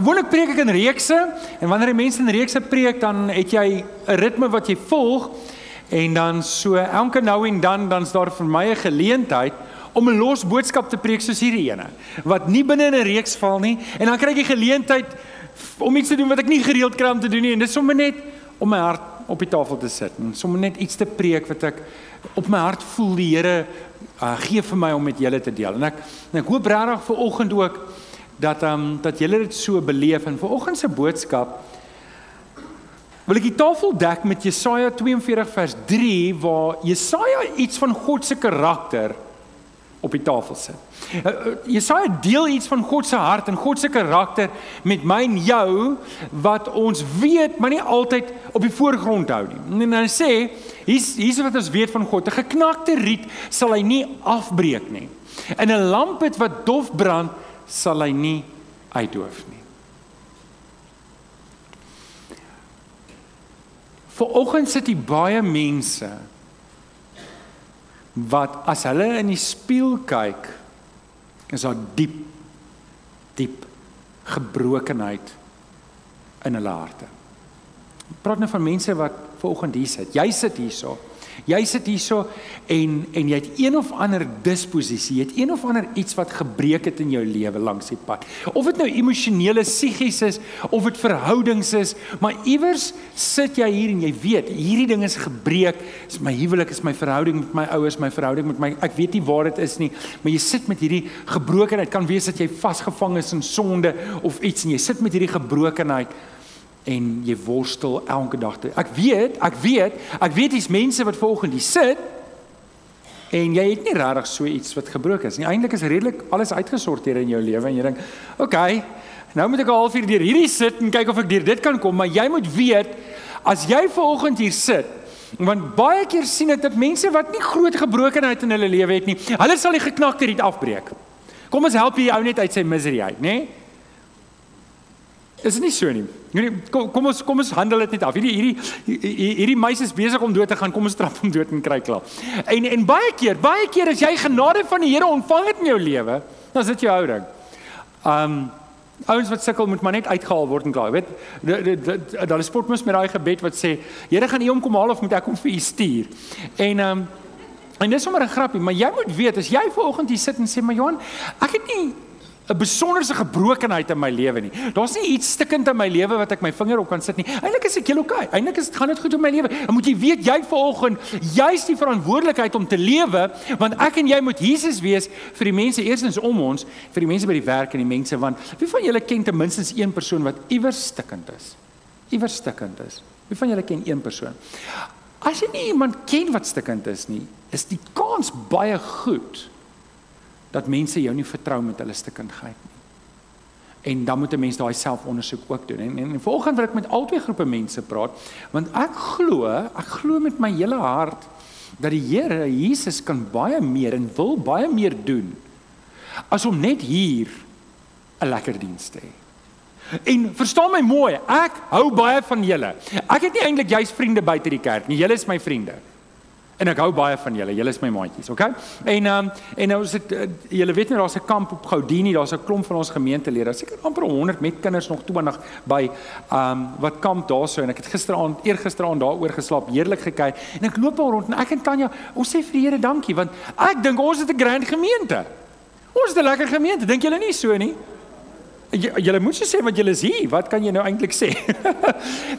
Gewoonlik preek ek in reekse en wanneer die mense in reekse preek dan het jy 'n ritme wat jy volg en dan so elke nou en dan is daar vir my 'n geleentheid om 'n los boodskap te preek soos hierdie ene wat nie binne in 'n reeks val nie en dan kry ek die geleentheid om iets te doen wat ek nie gereeld kry om te doen nie en dis sommer net om my hart op die tafel te sit en sommer net iets te preek wat ek op my hart voel die Here gee vir my om met julle te deel en ek hoop regtig vir oggend ook dat julle dit so beleef en vanoggend se boodskap wil ek die tafel dek met Jesaja 42 vers 3 waar Jesaja iets van God se karakter op die tafel sit. Jesaja deel iets van God se hart en God se karakter met my en jou wat ons weet maar nie altyd op die voorgrond hou nie. En hy sê hier's wat ons weet van God. 'n Geknakte riet sal hy nie afbreek nie. En 'n lampet wat dof brand sal hy nie uitdoof nie. Vanoggend sit hier baie mense wat as hulle in die spieël kyk, is daar diep gebrokenheid in hulle harte. Ek praat nou van mense wat vanoggend hier sit. Jy sit hierso. Jy sit hierso en jy het een of ander disposisie, jy het een of ander iets wat gebreek het in jou lewe langs die pad. Of dit nou emosionele, psigies is, of dit verhoudings is, maar iewers sit jy hier en jy weet, hierdie ding is gebreek, is my huwelik, is my verhouding met my ouers, my verhouding met my, ek weet nie waar dit is nie, maar jy sit met hierdie gebrokenheid, kan wees dat jy vasgevang is in sonde of iets en jy sit met hierdie gebrokenheid en jy worstel elke dag. Ek weet dis mense wat vanoggend hier sit en jy het nie regtig so iets wat gebroken is nie. Eintlik is redelik alles uitgesorteer in jou lewe en jy dink, "Oké, nou moet ek 'n halfuur deur hierdie sit en kyk of ek deur dit kan kom," maar jy moet weet as jy vanoggend hier sit, want baie keer sien ek dat mense wat nie groot gebrokenheid in hulle lewe het nie, hulle sal die geknakte riet afbreek. Kom ons help hierdie ou net uit sy misery uit, né? Is dit nie so nie? Kom ons handel dit net af. Hierdie meisie is besig om dood te gaan. Kom ons trap hom dood en kry klaar. En baie keer as jy genade van die Here ontvang het in jou lewe, dan is dit jou houding. Ouens wat sukkel moet maar net uitgehaal word en klaar. Jy weet, daar is spot mos met daai gebed wat sê, Here gaan U hom kom haal of moet ek hom vir U stuur? En dis sommer 'n grappie, maar jy moet weet as jy vanoggend hier sit en sê, "Maar Johan, ek het nie 'n besonderse gebrokenheid in my lewe nie. Daar's nie iets stikkend in my lewe wat ek my vinger op kan sit nie. Eintlik is ek heel oké. Eintlik gaan dit goed in my lewe." Dan moet jy weet jy vanoggend juis die verantwoordelikheid om te lewe, want ek en jy moet Jesus wees vir die mense eerstens om ons, vir die mense by die werk en die mense want wie van julle ken ten minste een persoon wat iewers stikkend is? Iewers stikkend is. Wie van julle ken een persoon? As jy nie iemand ken wat stikkend is nie, is die kans baie goed dat mense jou nie vertrou met hulle stikkindigheid nie. En dan moet 'n mens daai selfondersoek ook doen. En vanoggend wil ek met albei groepe mense praat, want ek glo met my hele hart dat die Here Jesus kan baie meer en wil baie meer doen as om net hier 'n lekker diens te hê. En verstaan my mooi, ek hou baie van julle. Ek het nie eintlik juis vriende buite die kerk nie. Julle is my vriende. En ek hou baie van julle. Julle is my maatjies, okay? En ons het julle weet nou daar's 'n kamp op Goudini, daar's 'n klomp van ons gemeentelede. Seker amper 100 met kinders nog 20 by wat kamp daarso en ek het eergisteraand daaroor geslaap, heerlik gekyk. En ek loop al rond en ek en Tanya, ons sê vir die Here dankie want ek dink ons het 'n grand gemeente. Ons het 'n lekker gemeente. Dink julle nie so nie? Julle moet so sê want julle is hier. Wat kan jy nou eintlik sê?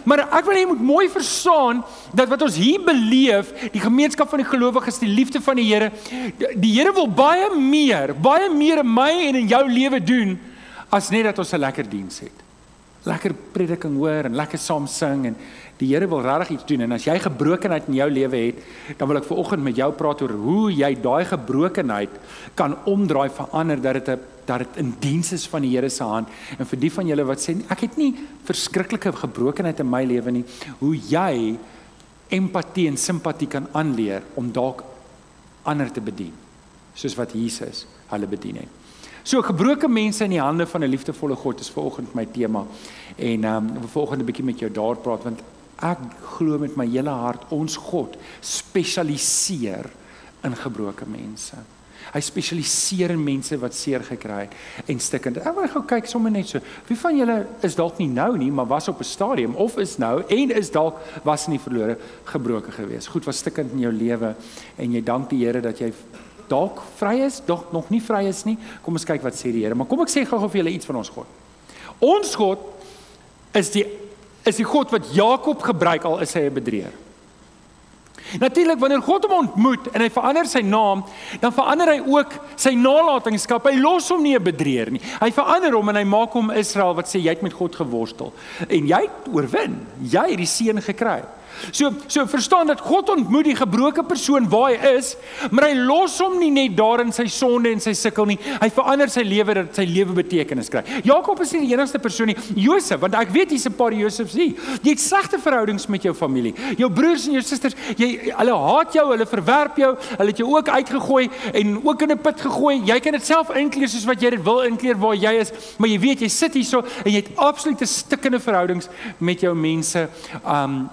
Maar ek wil hê jy moet mooi verstaan dat wat ons hier beleef, die gemeenskap van die gelowiges, die liefde van die Here, die Here wil baie meer in my en in jou lewe doen as net dat ons 'n lekker diens het. Lekker prediking hoor en lekker saam sing en die Here wil regtig iets doen en as jy gebrokenheid in jou lewe het, dan wil ek vanoggend met jou praat oor hoe jy daai gebrokenheid kan omdraai, verander dat dit 'n dat dit in diens is van die Here se hand en vir die van julle wat sê ek het nie verskriklike gebrokenheid in my lewe nie, hoe jy empatie en simpatie kan aanleer om dalk ander te bedien soos wat Jesus hulle bedien het. So gebroke mense in die hande van 'n liefdevolle God is vanoggend my tema en vanoggend 'n bietjie met jou daar praat want ek glo met my hele hart ons God spesialiseer in gebroke mense. Hy spesialiseer in mense wat seer gekry het en stikkend. Ek wil gou kyk sommer net so. Wie van julle is dalk nie nou nie, maar was op 'n stadium of is nou en is dalk was nie verlore gebroken geweest. Goed was stikkend in jou lewe en jy dank die Here dat jy dalk vry is, dalk nog nie vry is nie. Kom ons kyk wat sê die Here. Maar kom ek sê gou of julle iets van ons God. Ons God is die God wat Jakob gebruik al is hy 'n bedrieger. Natuurlik, wanneer God hom ontmoet en hy verander sy naam, dan verander hy ook sy nalatenskap. Hy los hom nie 'n bedrieger nie. Hy verander hom en hy maak hom Israel wat sê, jy het met God geworstel. En jy het oorwin. Jy het die seën gekry. So verstaan dat God ontmoet die gebroke persoon waar hy is, maar hy los hom nie net daar in sy sonde en sy sikkel nie. Hy verander sy lewe dat sy lewe betekenis kry. Jakob is nie die enigste persoon nie. Josef, want ek weet hier's 'n paar Josefs nie. Jy het slegte verhoudings met jou familie. Jou broers en jou susters, hulle haat jou, hulle verwerp jou, hulle het jou ook uitgegooi en ook in 'n put gegooi. Jy kan dit self inkleer soos wat jy dit wil inkleer waar jy is, maar jy weet jy sit hierso en jy het absolute stikkende verhoudings met jou mense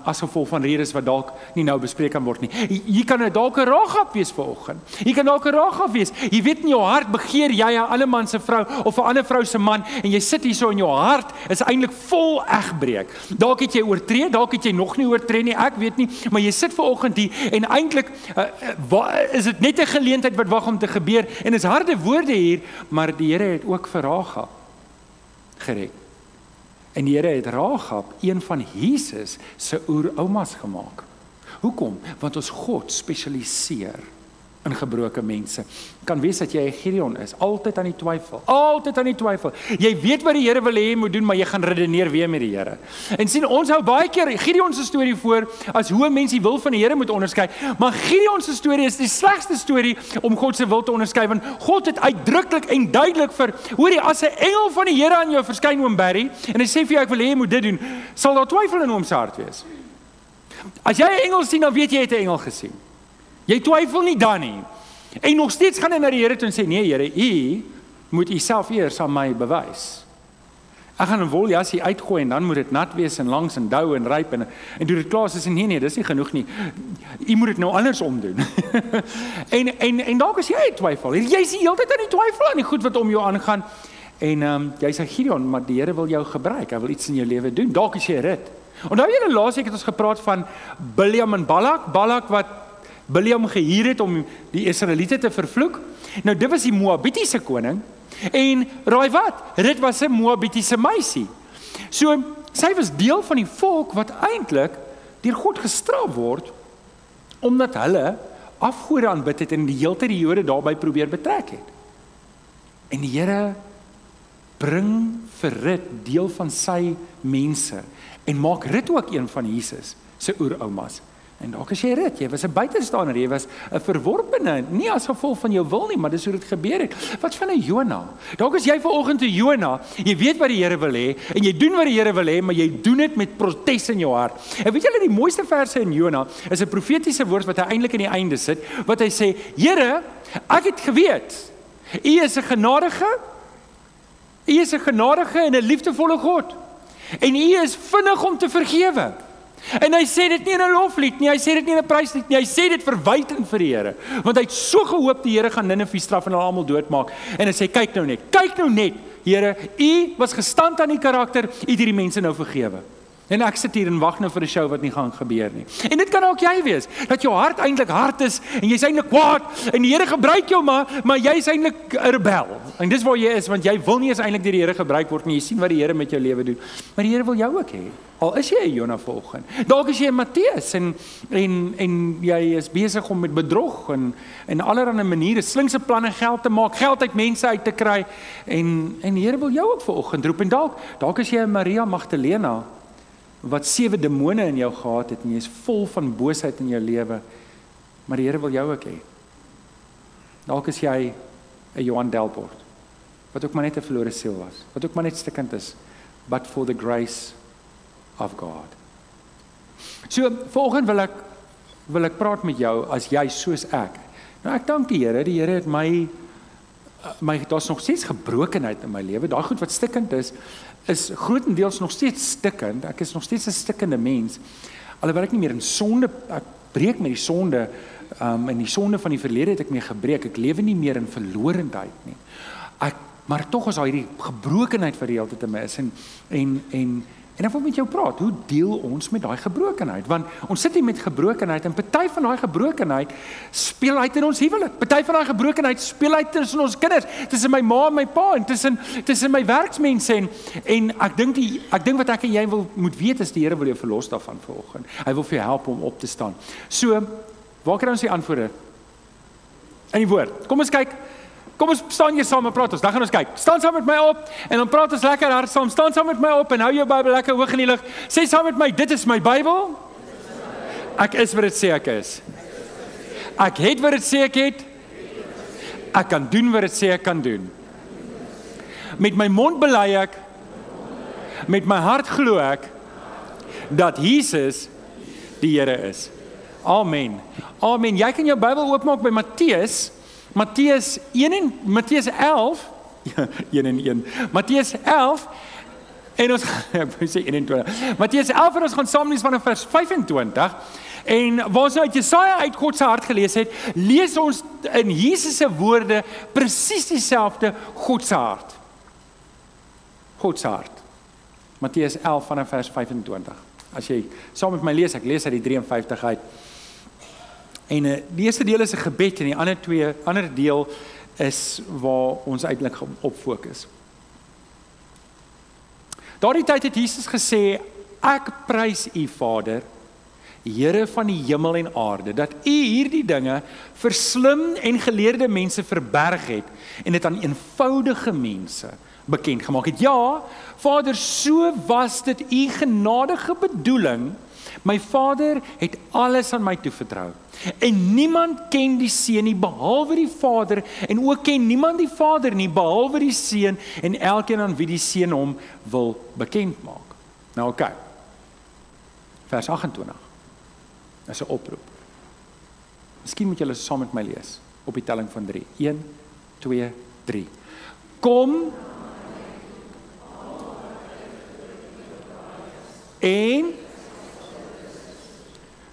as gevolg van redes wat dalk nie nou bespreek kan word nie. Jy kan dalk 'n raagap wees vanoggend. Jy kan dalk 'n raagap wees. Jy weet in jou hart begeer jy 'n ander man se vrou of 'n ander vrou se man en jy sit hierso in jou hart is eintlik vol egbreek. Dalk het jy oortree, dalk het jy nog nie oortree nie, ek weet nie, maar jy sit vanoggend hier en eintlik is dit net 'n geleentheid wat wag om te gebeur en is harde woorde hier, maar die Here het ook vir Raagap gered. En die Here het Raagap, een van Jesus se oeroumas gemaak. Hoekom? Want ons God spesialiseer in gebroke mense. Kan wees dat jy 'n Gideon is, altyd aan die twyfel, altyd aan die twyfel. Jy weet wat die Here wil hê jy moet doen, maar jy gaan redeneer weer met die Here. En sien, ons hou baie keer Gideon se storie voor as hoe mense die wil van die Here moet onderskei, maar Gideon se storie is die slegste storie om God se wil te onderskei, want God het uitdruklik en duidelik vir, hoorie, as 'n engel van die Here aan jou verskyn, oom Barry, en hy sê vir jou ek wil hê jy moet dit doen, sal daar twyfel in oom se hart wees. As jy 'n engel sien, dan weet jy het 'n engel gesien. Jy twyfel nie dan nie. En nog steeds gaan hy na die Here toe en sê, nee Here, u moet u self eers aan my bewys. Ek gaan 'n woljasie uitgooi en dan moet dit nat wees en langs en dou en ryp en toe dit klaar is en nee, dis nie genoeg nie. U moet dit nou andersom doen. en dalk as jy twyfel, jy's die hele tyd aan die twyfel aan die goed wat om jou aangaan. En jy sê Gideon, maar die Here wil jou gebruik. Hy wil iets in jou lewe doen. Dalk is jy rit. Onthou julle laasweek het ons gepraat van Biljam en Balak. Balak wat Biljam gehuur het om die Israeliete te vervloek. Nou dit was die Moabitiese koning en raai wat? Dit was 'n Moabitiese meisie. So sy was deel van die volk wat eintlik deur God gestraf word omdat hulle afgode aanbid het en die hele tyd die Jode daarbey probeer betrek het. En die Here bring vir Rut deel van sy mense en maak Rut ook een van Jesus se oeroumas. En dalk as jy rit, jy was 'n buitestander, jy was 'n verworpene, nie as gevolg van jou wil nie, maar dis hoe dit gebeur het. Wat van 'n Jona? Dalk as jy vanoggend 'n Jona, jy weet wat die Here wil hê en jy doen wat die Here wil hê, maar jy doen dit met protes in jou hart. En weet julle die mooiste verse in Jona is 'n profetiese woord wat hy eintlik aan die einde sit, wat hy sê, Here, ek het geweet, U is 'n genadige, U is 'n genadige en 'n liefdevolle God. En U is vinnig om te vergewe. En hy sê dit nie in 'n loflied nie, hy sê dit nie in 'n pryslied nie, hy sê dit verwytend vir die Here, want hy het so gehoop die Here gaan Ninive straf en hulle almal doodmaak. En hy sê kyk nou net, Here, U was gestand aan die karakter, U het hierdie mense nou vergewe. En ek sit hier en wag nou vir 'n show wat nie gaan gebeur nie. En dit kan ook jy wees, dat jou hart eintlik hard is en jy's eintlik kwaad en die Here gebruik jou maar jy's eintlik 'n rebel. En dis waar jy is want jy wil nie eens eintlik deur die Here gebruik word nie. Jy sien wat die Here met jou lewe doen. Maar die Here wil jou ook hê. Al is jy 'n Jona volgen. Dalk is jy 'n Matteus en jy is besig om met bedrog en allerlei maniere slinkse planne geld te maak, geld uit mense uit te kry en die Here wil jou ook vanoggend roep en dalk is jy 'n Maria Magdalena wat 7 demone in jou gehad het en jy is vol van boosheid in jou lewe, maar die Here wil jou ook hê. Dalk is jy 'n Johan Delport, wat ook maar net 'n verlore siel was, wat ook maar net stikkend is, but for the grace of God. So, vanoggend wil ek praat met jou as jy soos ek. Nou ek dank die Here het my daar's nog steeds gebrokenheid in my lewe, daai goed wat stikkend is grootendeels nog steeds stikkend. Ek is nog steeds 'n stikkende mens. Alhoewel ek nie meer in sonde, ek breek met die sonde in die sonde van die verlede het ek mee gebreek. Ek lewe nie meer in verlorendheid nie. Maar tog is daar hierdie gebrokenheid vir die altyd in my is en ek wil met jou praat. Hoe deel ons met daai gebrokenheid? Want ons sit hier met gebrokenheid en party van daai gebrokenheid speel uit in ons huwelik. Party van daai gebrokenheid speel uit tussen ons kinders, tussen my ma en my pa en tussen my werksmense en ek dink wat ek en jy wil moet weet is die Here wil jou verlos daarvan vanoggend. Hy wil vir jou help om op te staan. So, waar kry ons die antwoorde? In die woord. Kom ons kyk. Kom ons staan hier saam en praat ons, dan gaan ons kyk. Staan saam met my op en dan praat ons lekker hard saam. Staan saam met my op en hou jou Bybel lekker hoog in die lig. Sê saam met my, dit is my Bybel. Ek is wat dit sê ek is. Ek het wat dit sê ek het. Ek kan doen wat dit sê ek kan doen. Met my mond bely ek, met my hart glo ek, dat Jesus die Here is. Amen. Amen. Jy kan jou Bybel oopmaak by Matteus 1 en Matteus 11 Matteus 11 en ons sê 21 Matteus 11 en ons gaan saam lees vanaf vers 25 en waar ons nou uit Jesaja uit God se hart gelees het, lees ons in Jesus se woorde presies dieselfde God se hart. God se hart. Matteus 11 vanaf vers 25. As jy saam met my lees, ek lees uit die 53 uit. En die eerste deel is 'n gebed en die ander deel is waar ons eintlik op fokus. Daardie tyd het Jesus gesê: "Ek prys U, Vader, Here van die hemel en aarde, dat U hierdie dinge vir slim en geleerde mense verberg het en dit aan eenvoudige mense bekend gemaak het. Ja, Vader, so was dit U genadige bedoeling. My Vader het alles aan my toevertrou. En niemand ken die Seun nie behalwe die Vader, en ook ken niemand die Vader nie behalwe die Seun en elkeen aan wie die Seun hom wil bekend maak." Nou oké. Vers 28. Dis 'n oproep. Miskien moet julle saam met my lees op die telling van 3. 1 2 3. Kom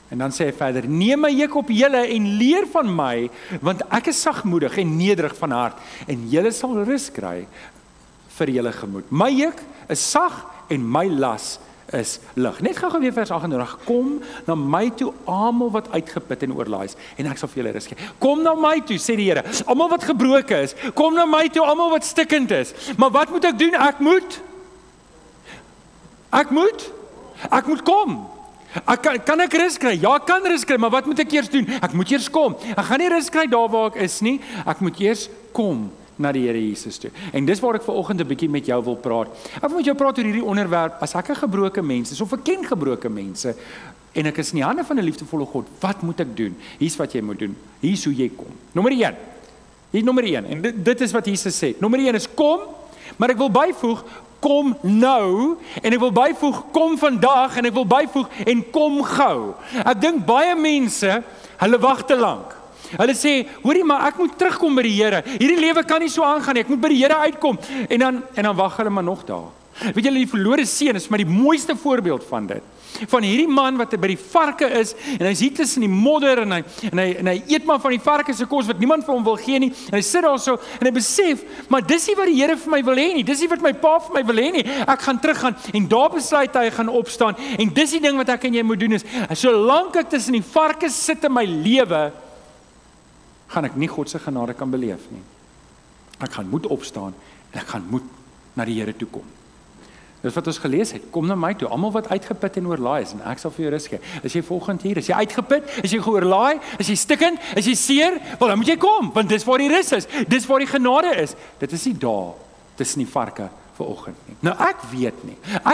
en dan sê hy verder: "Neem my juk op julle en leer van my, want ek is sagmoedig en nederig van hart, en julle sal rus kry vir julle gemoed. My juk is sag en my las is lig." Net gou weer vers 28: "Kom na my toe almal wat uitgeput en oorlaai is, en ek sal vir julle rus gee." Kom na my toe, sê die Here, almal wat gebroken is. Kom na my toe, almal wat stikkend is. Maar wat moet ek doen? Ek moet kom. Kan ek rus kry? Ja, ek kan rus kry, maar wat moet ek eers doen? Ek moet eers kom. Ek gaan nie rus kry daar waar ek is nie. Ek moet eers kom na die Here Jesus toe. En dis waar ek vanoggend 'n bietjie met jou wil praat. Ek wil met jou praat oor hierdie onderwerp. As ek 'n gebroken mens is of ek ken gebroken mense en ek is in die hande van 'n liefdevolle God, wat moet ek doen? Hier's wat jy moet doen. Hier's hoe jy kom. Nommer 1. Hier nommer 1. En dit is wat Jesus sê. Nommer 1 is kom, maar ek wil byvoeg: kom nou, en ek wil byvoeg kom vandag, en ek wil byvoeg en kom gou. Ek dink baie mense, hulle wag te lank. Hulle sê: "Hoorie, maar ek moet terugkom by die Here. Hierdie lewe kan nie so aangaan nie. Ek moet by die Here uitkom." En dan wag hulle maar nog daar. Weet julle, die verlore seun is maar die mooiste voorbeeld van dit. Van hierdie man wat by die varke is en hy sit tussen die modder en hy eet maar van die varke se kos wat niemand vir hom wil gee nie, en hy sit daar so en hy besef, maar dis nie wat die Here vir my wil hê nie, dis nie wat my pa vir my wil hê nie. Ek gaan teruggaan, en daar besluit hy gaan opstaan, en dis die ding wat ek en jy moet doen is, solank ek tussen die varke sit in my lewe, gaan ek nie God se genade kan beleef nie. Ek gaan moet opstaan en ek gaan moet na die Here toe kom. Dis wat ons gelees het. Kom na my toe, almal wat uitgeput en oorlaai is, en ek sal vir jou rus gee. As jy volgend hier is, jy uitgeput, as jy geoorlaai, as jy stikkend, as jy seer, wel dan moet jy kom, want dis waar die rus is, dis waar die genade is. Dit is nie daar tussen die varke vanoggend nie. Nou ek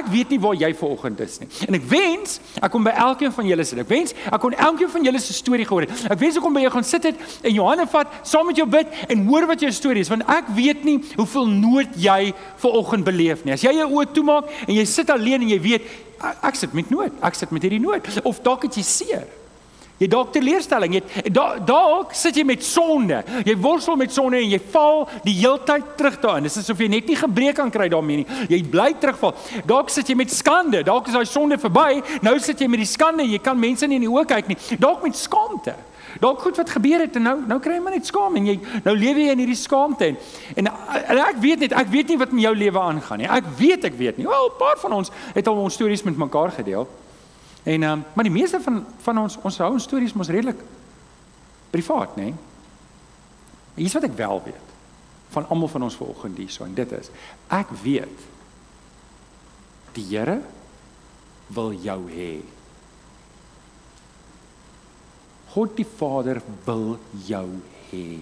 weet nie waar jy vanoggend is nie. En ek wens ek kon by elkeen van julle sit. Ek wens ek kon elkeen van julle se storie gehoor het. Ek wens ek kon by jou gaan sit het en jou hande vat, saam met jou bid en hoor wat jou storie is, want ek weet nie hoeveel nood jy vanoggend beleef nie. As jy jou oë toemaak en jy sit alleen en jy weet ek sit met nood, ek sit met hierdie nood, of dalk het jy seer. Jy dalk teleurstelling, dalk sit jy met sonde. Jy worstel met sonde en jy val die heeltyd terug daarin. Dis asof jy net nie gebreek kan kry daarmee nie. Jy bly terugval. Dalk sit jy met skande. Dalk is daai sonde verby. Nou sit jy met die skande. Jy kan mense nie in die oë kyk nie. Dalk met skaamte. Dalk goed wat gebeur het en nou kry jy maar net skaam en jy nou lewe jy in hierdie skaamte en ek weet nie wat met jou lewe aangaan nie. Ek weet nie. Wel, 'n paar van ons het al ons stories met mekaar gedeel. En maar die meeste van ons hou ons stories mos redelik privaat, né? Hier is wat ek wel weet van almal van ons vanoggend hierso en dit is ek weet die Here wil jou hê. God die Vader wil jou hê.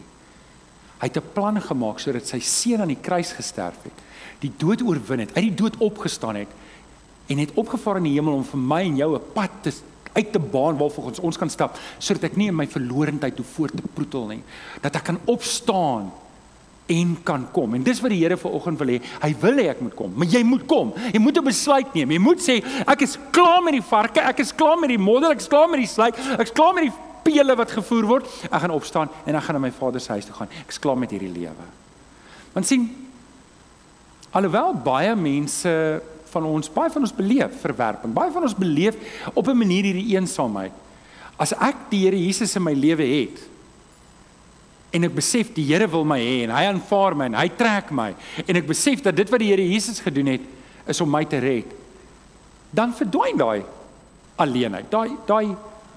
Hy het 'n plan gemaak sodat sy seun aan die kruis gesterf het, die dood oorwin het, uit die dood opgestaan het en het opgevaar in die hemel om vir my en jou 'n pad uit te baan waarvolgens ons kan stap, sodat ek nie in my verlorendheid hoef voort te proetel nie, dat ek kan opstaan en kan kom. En dis wat die Here vanoggend wil hê. Hy wil hê ek moet kom, maar jy moet kom. Jy moet 'n besluit neem. Jy moet sê ek is klaar met die varke, ek is klaar met die modder, ek is klaar met die slijk, ek is klaar met die pele wat gevoer word. Ek gaan opstaan en ek gaan na my Vader se huis toe gaan. Ek is klaar met hierdie lewe. Want sien, alhoewel baie mense van ons, baie van ons beleef verwerping, baie van ons beleef op 'n manier hierdie eensaamheid. As ek die Here Jesus in my lewe het, en ek besef die Here wil my hê en hy aanvaar my en hy trek my en ek besef dat dit wat die Here Jesus gedoen het is om my te red, dan verdwyn daai alleenheid,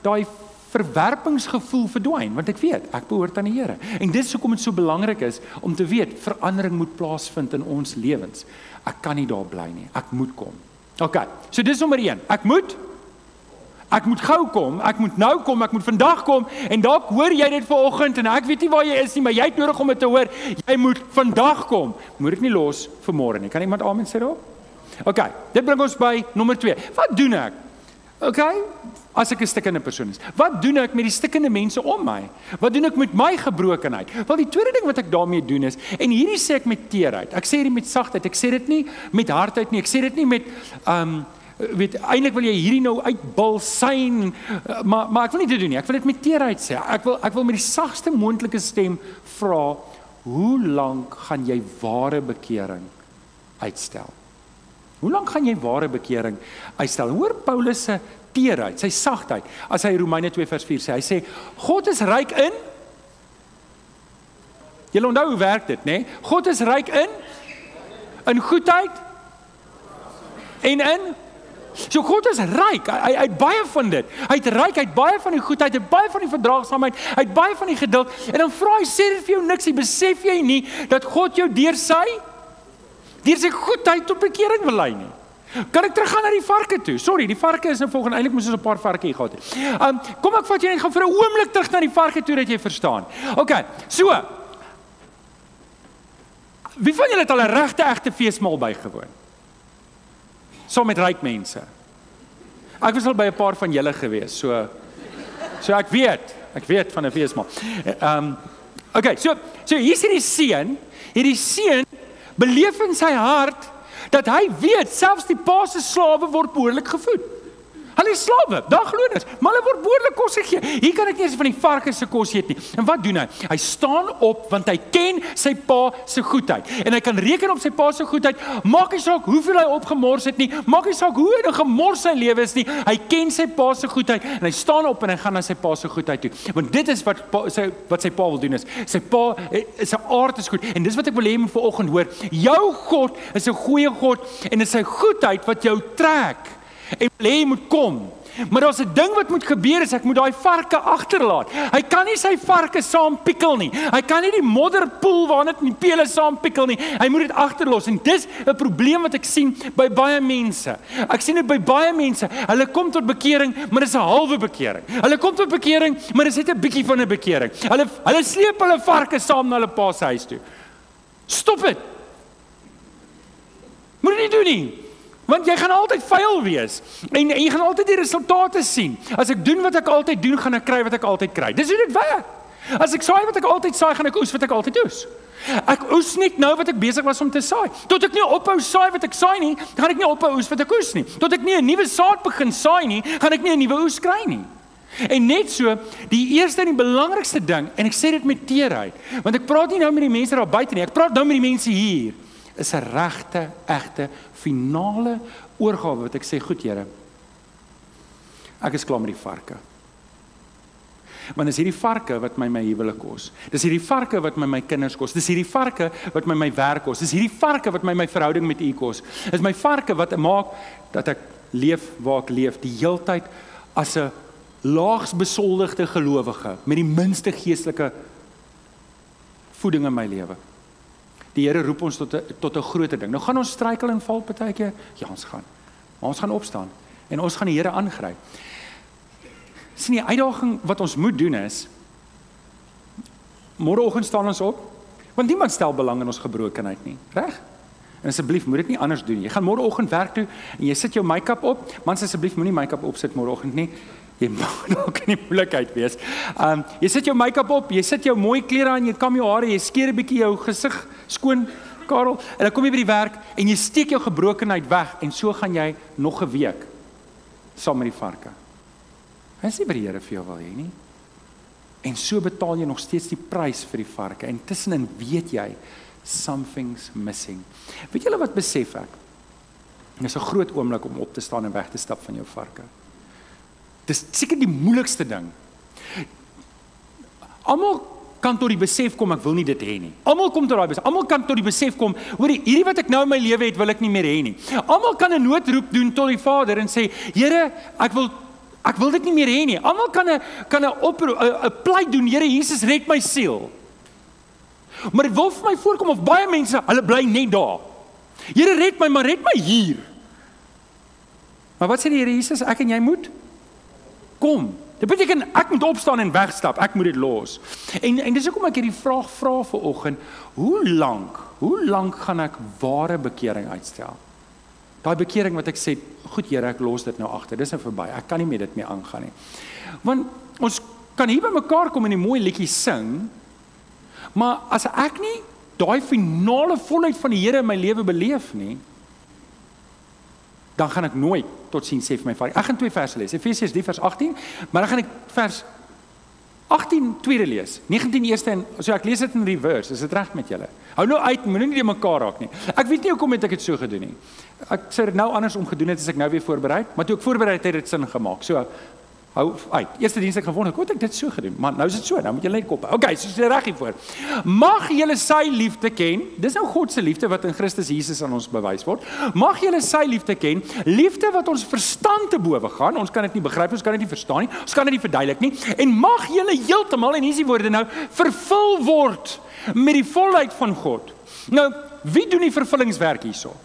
daai verwerpingsgevoel verdwyn, want ek weet ek behoort aan die Here. En dis hoekom dit so belangrik is om te weet verandering moet plaasvind in ons lewens. Ek kan nie daar bly nie. Ek moet kom. OK. So dis nommer 1. Ek moet gou kom, ek moet nou kom, ek moet vandag kom en dalk hoor jy dit vanoggend en ek weet nie waar jy is nie, maar jy het nodig om dit te hoor. Jy moet vandag kom. Moet dit nie los vir môre nie. Kan iemand amen sê daarop? OK, dit bring ons by nommer 2. Wat doen ek? OK, as ek 'n stikkende persoon is. Wat doen ek met die stikkende mense om my? Wat doen ek met my gebrokenheid? Wel, die tweede ding wat ek daarmee doen is, en hierdie sê ek met teerheid. Ek sê hierdie met sagtheid. Ek sê dit nie met hardheid nie. Ek sê dit nie met weet, eintlik wil jy hierdie nou uitbal syn, maar ek wil nie dit doen nie. Ek wil dit met teerheid sê. Ek wil met die sagste moontlike stem vra, hoe lank gaan jy ware bekering uitstel? Hoe lank gaan jy ware bekering uitstel? Hoor Paulus se teerheid, sy sagtheid, as hy Romeine 2 vers 4 sê. Hy sê, God is ryk in, julle onthou hoe werk dit, né? God is ryk in goedheid en in so God is ryk, hy het baie van dit. Hy het ryk, hy het baie van die goedheid, hy het baie van die verdraagsaamheid, hy het baie van die geduld. En dan vra hy, sê dit vir jou niks, hy besef jy nie dat God jou deur sy goedheid tot bekering wil lei nie. Kan ek teruggaan na die varke toe? Sorry, die varke is nou volgens, eintlik moes ons 'n paar varke hier gehad het. Kom ek vat jou net gaan vir 'n oomblik terug na die varke toe dat jy verstaan. OK, so wie van julle het al 'n regte egte feesmaal bygewoon? So met ryk mense. Ek was al by 'n paar van julle gewees, so ek weet van 'n feesmaal. OK, so hier is hierdie seun beleef in sy hart dat hy weet selfs die pa se slawe word behoorlik gevoed. Hulle is slawe, dagloners, maar hulle word behoorlik kos gegee. Hier kan ek nie eens van die varke se kos eet nie. En wat doen hy? Hy staan op want hy ken sy pa se goedheid. En hy kan reken op sy pa se goedheid. Maak nie saak hoeveel hy opgemors het nie. Maak nie saak hoe hy nou gemors sy lewe is nie. Hy ken sy pa se goedheid en hy staan op en hy gaan na sy pa se goedheid toe. Want dit is wat sy pa wil doen is. Sy pa se aard is goed. En dis wat ek wil hê moet vanoggend hoor. Jou God is 'n goeie God en dit is sy goedheid wat jou trek. En wil hê hy moet kom. Maar daar's 'n ding wat moet gebeur is ek moet daai varke agterlaat. Hy kan nie sy varke saam pikkel nie. Hy kan nie die modderpoel waarin dit die pele saam pikkel nie. Hy moet dit agterlos en dis 'n probleem wat ek sien by baie mense. Ek sien dit by baie mense. Hulle kom tot bekering, maar dis 'n halwe bekering. Hulle kom tot bekering, maar dis net 'n bietjie van 'n bekering. Hulle sleep hulle varke saam na hulle pa se huis toe. Stop dit. Moet dit nie doen nie. Want jy gaan altyd vuil wees en jy gaan altyd die resultate sien. As ek doen wat ek altyd doen, gaan ek kry wat ek altyd kry. Dis hoe dit werk. As ek saai wat ek altyd saai, gaan ek oes wat ek altyd oes. Ek oes net nou wat ek besig was om te saai. Tot ek nie ophou saai wat ek saai nie, gaan ek nie ophou oes wat ek oes nie. Tot ek nie 'n nuwe saad begin saai nie, gaan ek nie 'n nuwe oes kry nie. En net so, die eerste en die belangrikste ding, en ek sê dit met teerheid, want ek praat nie nou met die mense daar buite nie, ek praat nou met die mense hier, is 'n regte, egte, finale oorgawe wat ek sê, goed Here, ek is klaar met die varke. Want dis hierdie varke wat my huwelik kos. Dis hierdie varke wat my kinders kos. Dis hierdie varke wat my werk kos. Dis hierdie varke wat my verhouding met U kos. Dis my varke wat maak dat ek leef waar ek leef, die heeltyd as 'n laags besoldigde gelowige met die minste geestelike voeding in my lewe. Die Here roep ons tot 'n groter ding. Nou gaan ons struikel en val partykeer. Ja, ons gaan. Maar ons gaan opstaan en ons gaan die Here aangryp. Sien, die uitdaging wat ons moet doen is, môreoggend staan ons op, want niemand stel belang in ons gebrokenheid nie, reg? En asseblief, moet dit nie anders doen. Jy gaan môreoggend werk toe en jy sit jou make-up op. Mans, asseblief, moenie make-up opsit môreoggend nie. Jy mag dalk in die moeilikheid wees. Jy sit jou make-up op, jy sit jou mooi klere aan, jy kam jou hare, jy skeer 'n bietjie jou gesig skoon, Karel, en dan kom jy by die werk en jy steek jou gebrokenheid weg en so gaan jy nog 'n week saam met die varke. Dis nie by die Here vir jou wil hê nie. En so betaal jy nog steeds die prys vir die varke en tussenin weet jy something's missing. Weet julle wat besef ek? Dit is 'n groot oomblik om op te staan en weg te stap van jou varke. Dis seker die moeilikste ding. Almal kan tot die besef kom, ek wil nie dit hê nie. Almal kom tot daai besef. Almal kan tot die besef kom, hoorie, hierdie wat ek nou in my lewe het, wil ek nie meer hê nie. Almal kan 'n noodroep doen tot die Vader en sê, Here, ek wil dit nie meer hê nie. Almal kan 'n pleit doen, Here, Jesus red my siel. Maar dit wil vir my voorkom of baie mense, hulle bly net daar. Here red my, maar red my hier. Maar wat sê die Here Jesus, ek en jy moet kom. Dit beteken ek moet opstaan en wegstap, ek moet dit los. En dis hoekom ek hierdie vraag vra vanoggend, hoe lank gaan ek ware bekering uitstel? Daai bekering wat ek sê, goed Here, ek los dit nou agter. Dis nou verby. Ek kan nie meer dit mee aangaan nie. Want ons kan hier by mekaar kom en 'n mooi liedjie sing. Maar as ek nie daai finale volheid van die Here in my lewe beleef nie, dan gaan ek nooit totsiens sê vir my Vader. Ek gaan 2 verse lees. Efesiërs 3 vers 18, maar dan gaan ek vers 18 tweede lees. 19 eerste en so ek lees dit in reverse. Is dit reg met julle? Hou nou uit, moenie nie die mekaar raak nie. Ek weet nie hoekom het ek dit so gedoen nie. Ek sou dit nou anders omgedoen het as ek nou weer voorberei, maar toe ek voorberei het, het dit sin gemaak. So hou uit. Eerste diens ek gewonder, hoe het ek dit so gedoen? Maar nou is dit so, nou moet jy net kop. Okay, so is dit reg hiervoor. Mag julle sy liefde ken. Dis nou God se liefde wat in Christus Jesus aan ons bewys word. Mag julle sy liefde ken, liefde wat ons verstand te bowe gaan. Ons kan dit nie begryp, ons kan dit nie verstaan nie, ons kan dit nie verduidelik nie. En mag julle heeltemal, en hier is die woorde nou, vervul word met die volheid van God. Nou, wie doen die vervullingswerk hierso?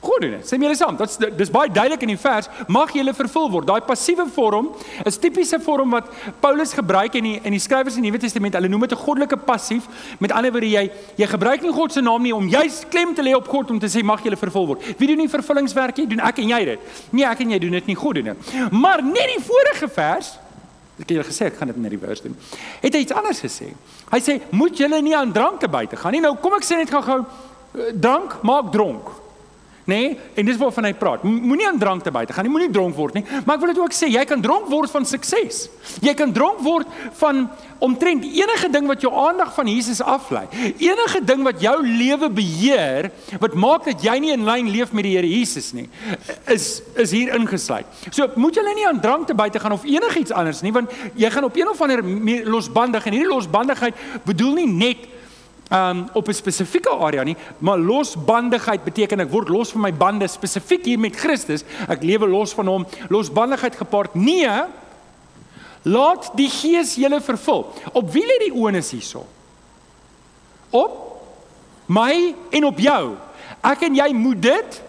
God doen dit. Sê my julle saam. Dis baie duidelik in die vers, mag julle vervul word. Daai passiewe vorm is tipiese vorm wat Paulus gebruik in die skrywers in die Nuwe Testament. Hulle noem dit 'n goddelike passief. Met ander woorde, jy gebruik nie God se naam nie om jy klem te lê op God om te sê mag julle vervul word. Wie doen die vervullingswerk hier? Doen ek en jy dit? Nee, ek en jy doen dit nie, God doen dit. Maar net die vorige vers, ek het julle gesê ek gaan dit in reverse doen. Het hy iets anders gesê? Hy sê moet julle nie aan drank te buite gaan nie. Nou kom ek sê net gou-gou, drank maak dronk. Nee, en dis waarvan hy praat. Moenie aan drank te buite gaan nie, moenie dronk word nie. Maar ek wil dit ook sê, jy kan dronk word van sukses. Jy kan dronk word van omtrent enige ding wat jou aandag van Jesus aflei. Enige ding wat jou lewe beheer, wat maak dat jy nie in lyn leef met die Here Jesus nie, is hier ingesluit. So moet jy nie aan drank te buite gaan of enigiets anders nie, want jy gaan op een of ander losbandig, en hierdie losbandigheid bedoel nie net op 'n spesifieke area nie, maar losbandigheid beteken ek word los van my bande spesifiek hier met Christus, ek lewe los van hom, losbandigheid gepaard. Nee, laat die Gees julle vervul. Op wie lê die onus hierso? Op my en op jou. Ek en jy moet dit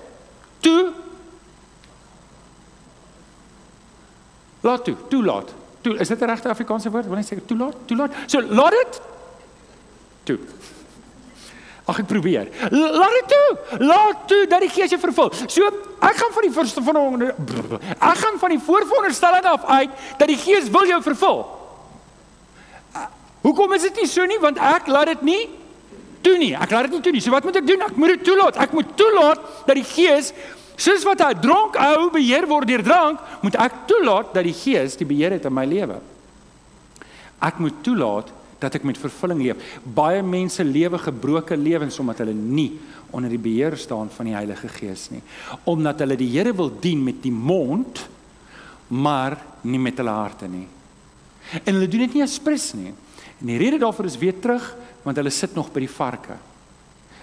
toelaat. Is dit 'n regte Afrikaanse woord? Wil net sê toelaat. So laat dit toe. Ag, ek probeer. Laat dit toe. Laat toe dat die Gees jou vervul. So ek gaan van die voorveronderstelling af uit dat die Gees wil jou vervul. Hoekom is dit nie so nie? Want ek laat dit nie toe nie. So wat moet ek doen? Ek moet dit toelaat. Ek moet toelaat dat die Gees Soos wat 'n dronk ou beheer word deur drank, moet ek toelaat dat die Gees die beheer het in my lewe. Ek moet toelaat dat ek met vervulling leef. Baie mense lewe gebroke lewens omdat hulle nie onder die beheer staan van die Heilige Gees nie. Omdat hulle die Here wil dien met die mond, maar nie met hulle harte nie. En hulle doen dit nie expres nie. En die rede daarvoor is weer terug, want hulle sit nog by die varke.